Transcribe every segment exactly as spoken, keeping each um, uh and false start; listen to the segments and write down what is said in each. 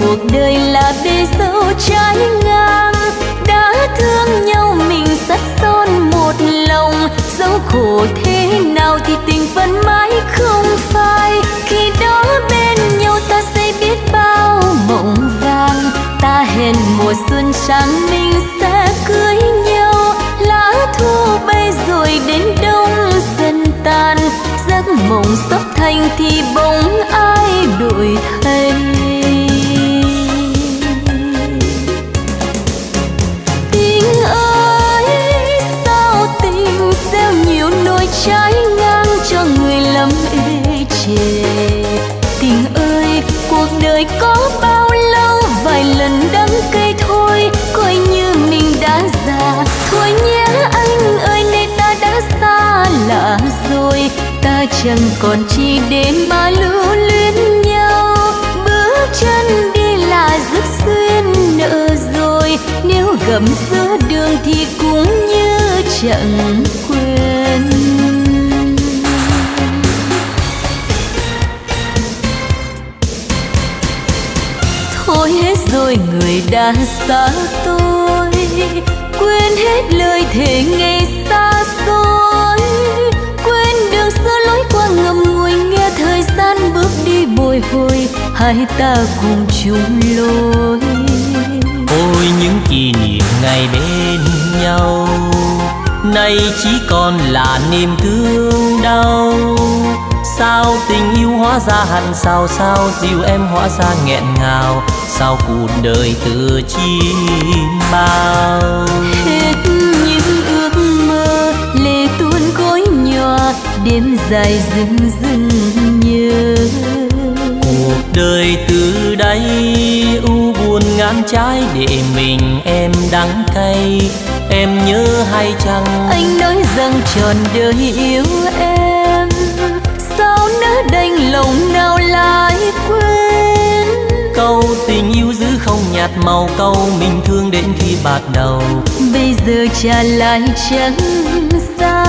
cuộc đời là bể dâu trái ngang, đã thương nhau mình sắt son một lòng. Dẫu khổ thế nào thì tình vẫn mãi không phai. Khi đó bên nhau ta sẽ biết bao mộng vàng. Ta hẹn mùa xuân sáng mình sẽ cưới nhau. Lá thu bay rồi đến đông dần tan. Giấc mộng sắp thành thì bóng ai đổi thay. Tình ơi sao tình gieo nhiều nỗi trái ngang cho người lắm ê chề. Tình ơi cuộc đời có bao lâu vài lần đắng cay thôi, coi như mình đã già. Thôi nhé anh ơi nay ta đã xa lạ rồi, ta chẳng còn chi để mà lưu luyến nhau. Bước chân đi là rất duyên nợ rồi, nếu gặp giữa đường thì cũng như chẳng quên. Thôi hết rồi người đã xa tôi, quên hết lời thề ngày xa xôi. Giữa lối qua ngầm ngùi nghe thời gian bước đi bồi hồi, hai ta cùng chung lối. Ôi những kỷ niệm ngày bên nhau nay chỉ còn là niềm thương đau. Sao tình yêu hóa ra hằn sao, sao dịu em hóa ra nghẹn ngào, sao cuộc đời từ chi bao. Hết những ước mơ lệ tuôn gối nhòa, đêm dài dưng dưng nhớ. Cuộc đời từ đây u buồn ngán trái, để mình em đắng cay. Em nhớ hay chăng anh nói rằng trọn đời yêu em, sao nỡ đành lòng nào lại quên. Câu tình yêu giữ không nhạt màu, câu mình thương đến khi bạt đầu, bây giờ trả lại chẳng xa.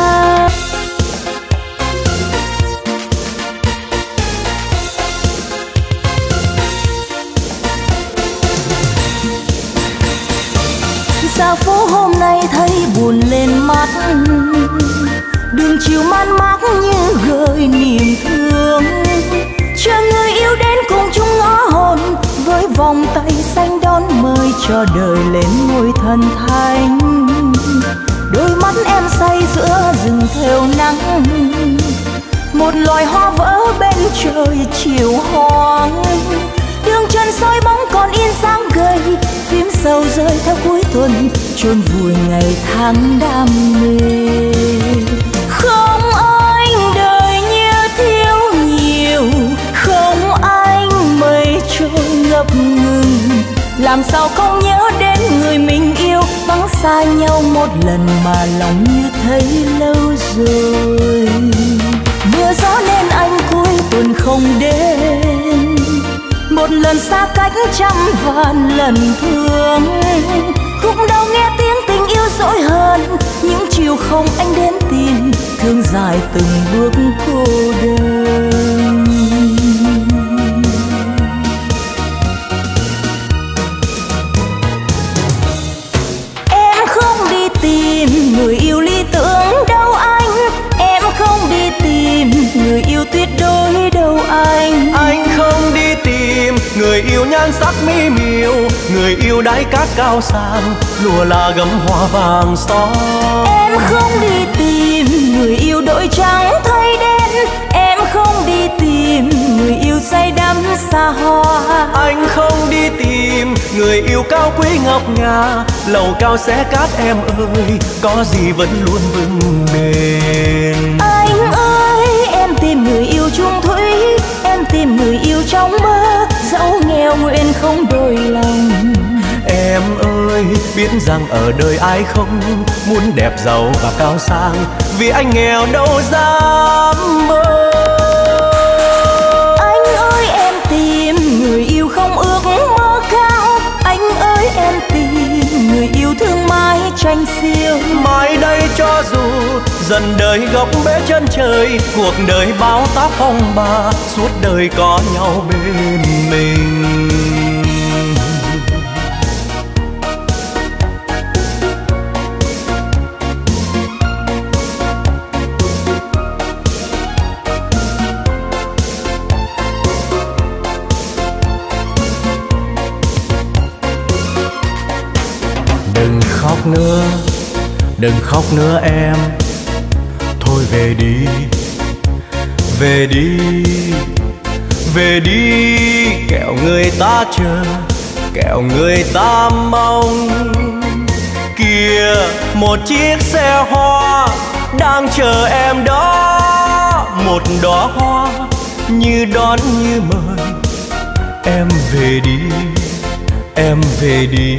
Sao phố hôm nay thấy buồn lên mắt, đường chiều man mác như gợi niềm thương. Chờ người yêu đến cùng chung ngõ hồn, với vòng tay xanh đón mời cho đời lên ngôi thần thánh. Đôi mắt em say giữa rừng thêu nắng, một loài hoa vỡ bên trời chiều hoang. Đường chân soi bóng còn in sáng gầy, phím sầu rơi theo cuối tuần, chôn vùi ngày tháng đam mê. Không anh đời như thiếu nhiều, không anh mây trôi ngập ngừng. Làm sao không nhớ đến người mình yêu, vắng xa nhau một lần mà lòng như thấy lâu rồi. Mưa gió nên anh cuối tuần không đến, một lần xa cách trăm vạn lần thương. Cũng đâu nghe tiếng tình yêu dỗi hơn, những chiều không anh đến tìm, thương dài từng bước cô đơn. Em không đi tìm người yêu lý tưởng đâu anh, em không đi tìm người yêu tuyệt đối đâu anh. Anh không đi tìm người yêu nhan sắc mỹ miều, người yêu đáy cát cao sang, lùa là gấm hoa vàng son. Em không đi tìm người yêu đội trắng thay đen, em không đi tìm người yêu say đắm xa hoa. Anh không đi tìm người yêu cao quý ngọc ngà, lầu cao xé cát em ơi, có gì vẫn luôn vững bền. Anh ơi em tìm người yêu chung thủy, em tìm người yêu trong mơ, dẫu nghèo nguyện không đổi lòng. Em ơi biết rằng ở đời ai không muốn đẹp giàu và cao sang, vì anh nghèo đâu dám mơ. Anh ơi em tìm người yêu không ước mơ cao, anh ơi em tìm người yêu thương mãi tranh xiêu. Mai đây cho dù dần đời góc bế chân trời, cuộc đời bao tác phong ba, suốt đời có nhau bên mình. Đừng khóc nữa em, thôi về đi, về đi, về đi. Kẻo người ta chờ, kẻo người ta mong. Kìa một chiếc xe hoa đang chờ em đó, một đóa hoa như đón như mời. Em về đi, em về đi,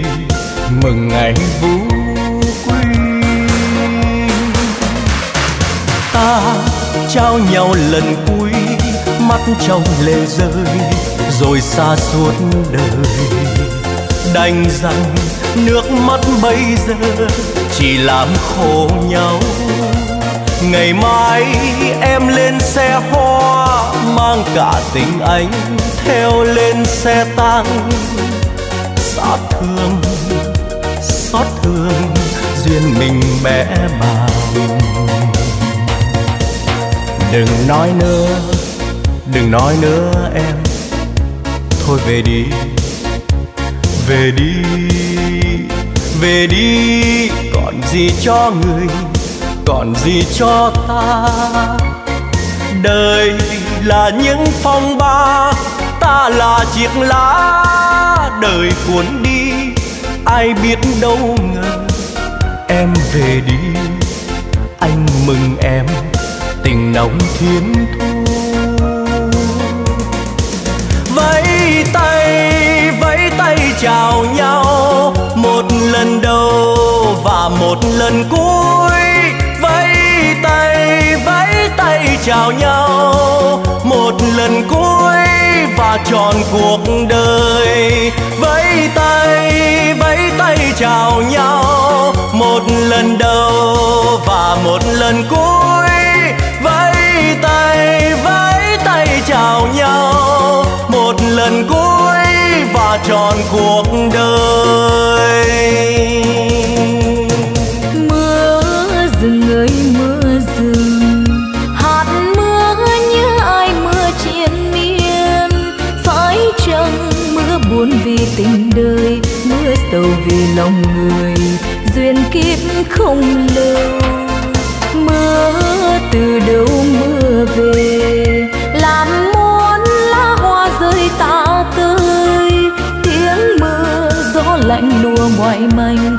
mừng ngày Phú Quý. Ta trao nhau lần cuối, mắt trong lệ rơi, rồi xa suốt đời. Đành rằng nước mắt bây giờ chỉ làm khổ nhau. Ngày mai em lên xe hoa, mang cả tình anh theo lên xe tang. Xót thương, xót thương duyên mình bé bào. Đừng nói nữa, đừng nói nữa em, thôi về đi, về đi, về đi. Còn gì cho người, còn gì cho ta. Đời là những phong ba, ta là chiếc lá. Đời cuốn đi, ai biết đâu ngờ. Em về đi, anh mừng em, tình nồng thiên thu. Vẫy tay, vẫy tay chào nhau, một lần đầu và một lần cuối. Vẫy tay, vẫy tay chào nhau, một lần cuối và trọn cuộc đời. Vẫy tay, vẫy tay chào nhau, một lần đầu và một lần cuối. Vẫy tay, vẫy tay chào nhau, một lần cuối và trọn cuộc đời. Vì tình đời mưa sầu vì lòng người, duyên kiếp không lưu. Mưa từ đâu mưa về, làm muốn lá hoa rơi tả tơi. Tiếng mưa gió lạnh lùa ngoại manh,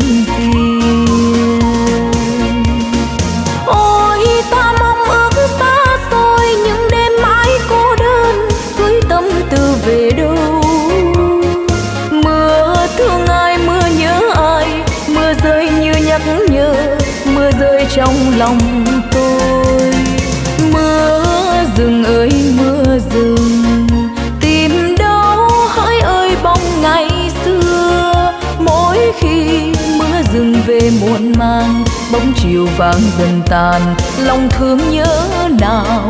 riêng. Ôi ta mong ước xa xôi những đêm mãi cô đơn, gửi tâm tư về đâu. Mưa thương ai, mưa nhớ ai, mưa rơi như nhắc nhở, mưa rơi trong lòng tôi. Mưa rừng ơi mưa rừng, tìm đâu hỡi ơi bóng ngày xưa. Mỗi khi mưa rừng về muộn màng, bóng chiều vàng dần tàn, lòng thương nhớ nào.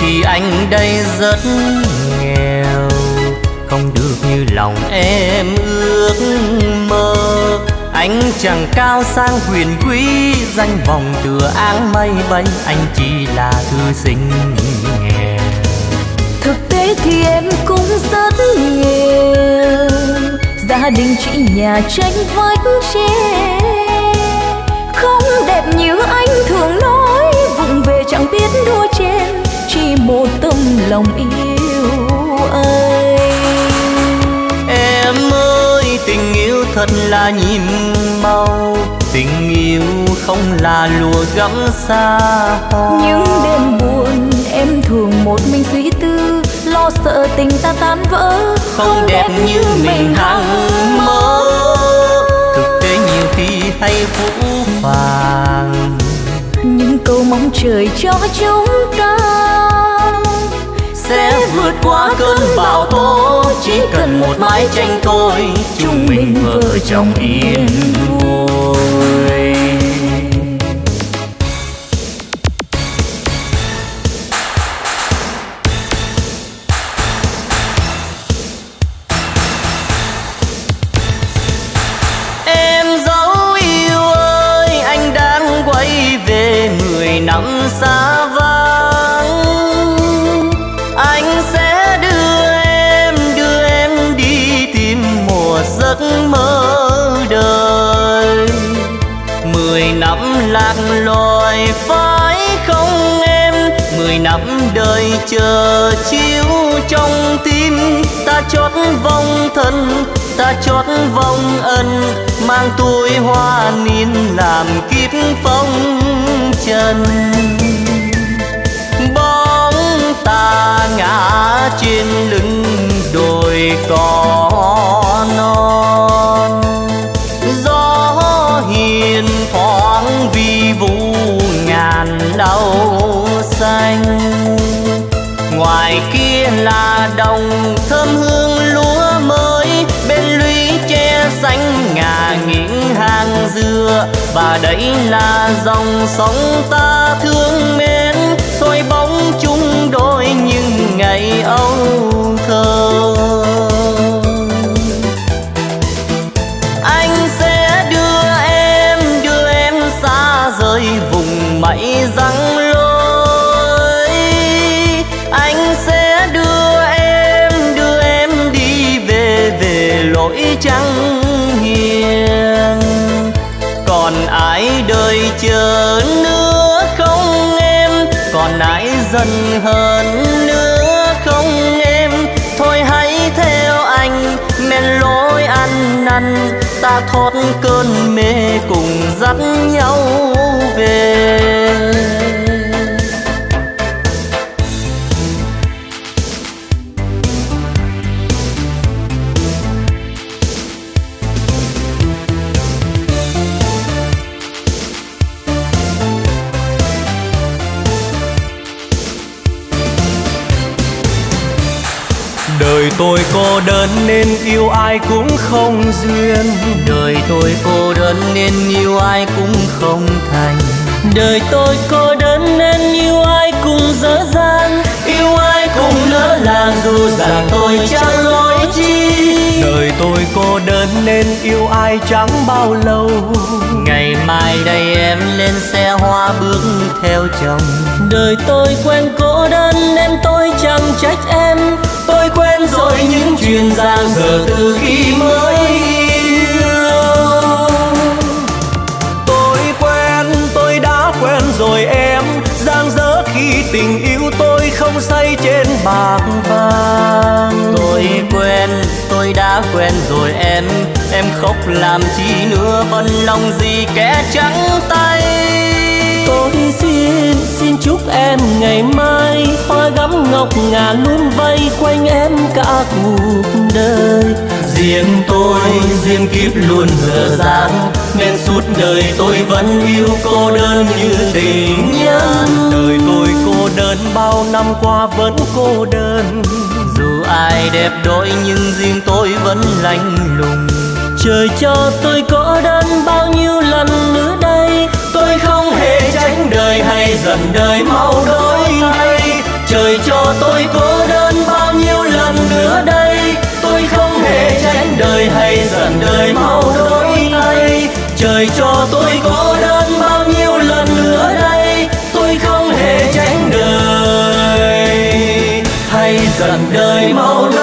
Thì anh đây rất nghèo, không được như lòng em ước mơ. Anh chẳng cao sang quyền quý, danh vọng tựa áng mây bay, anh chỉ là thư sinh nghèo. Thực tế thì em cũng rất nghèo, gia đình chỉ nhà tranh vách tre, không đẹp như anh thường nói, vùng về chẳng biết đua chen. Chỉ một tâm lòng yêu ai. Em ơi tình yêu thật là nhìm mau, tình yêu không là lùa gắm xa hoa. Những đêm buồn em thường một mình suy tư, lo sợ tình ta tan vỡ, không, không đẹp, đẹp như mình hằng mơ. Thực tế nhiều khi hay phũ phàng, cầu mong trời cho chúng ta sẽ vượt qua cơn bão tố. Chỉ cần một mái tranh thôi, chúng mình vợ chồng yên vui. Năm xa vắng, anh sẽ đưa em, đưa em đi tìm một giấc mơ đời. Mười năm lạc loài phải không em? Mười năm đời chờ chiếu trong tim. Ta chót vòng thân, ta chót vòng ân, mang túi hoa niên làm kiếp phong chân. Bóng ta ngã trên lưng đồi cỏ non, gió hiền thoáng vi vu ngàn đau xanh. Ngoài kia là đồng thơm hương lúa mới, bên lũy tre xanh ngả nghiêng hàng dừa. Và đấy là dòng sóng ta thương mến, soi bóng chung đôi những ngày âu thơ. Anh sẽ đưa em, đưa em xa rời vùng mây răng lối. Anh sẽ đưa em, đưa em đi về, về lối trăng hiền. Còn ai đời chờ nữa không em? Còn ai dần hơn nữa không em? Thôi hãy theo anh men lối ăn năn, ta thoát cơn mê cùng dắt nhau về. Đời tôi cô đơn nên yêu ai cũng không duyên. Đời tôi cô đơn nên yêu ai cũng không thành. Đời tôi cô đơn nên yêu ai cũng dở dang. Yêu ai cũng lỡ làng dù rằng tôi chẳng lối chi. Đời tôi cô đơn nên yêu ai chẳng bao lâu. Ngày mai đây em lên xe hoa bước theo chồng. Đời tôi quen cô đơn nên tôi chẳng trách em. Tôi quen rồi những chuyện giang dở từ khi mới yêu. Tôi quen, tôi đã quen rồi em. Giang dở khi tình yêu tôi không say trên bạc vàng. Tôi quen, tôi đã quen rồi em. Em khóc làm chi nữa, vẫn lòng gì kẻ trắng tay. Tôi xin, xin chúc em ngày mai hoa gắm ngọc ngà luôn vây quanh em cả cuộc đời. Riêng tôi, riêng kiếp luôn dở dang nên suốt đời tôi vẫn yêu cô đơn như tình nhân. Đời tôi cô đơn bao năm qua vẫn cô đơn. Dù ai đẹp đôi nhưng riêng tôi vẫn lạnh lùng. Trời cho tôi cô đơn bao nhiêu lần nữa đây. Tôi không hề tránh đời hay dần đời mau đổi thay. Trời cho tôi cô đơn bao nhiêu lần nữa đây. Tôi không hề tránh đời hay dần đời mau đổi thay. Trời cho tôi cô đơn bao nhiêu lần nữa đây. Tôi không hề tránh đời hay dần đời mau đổi thay.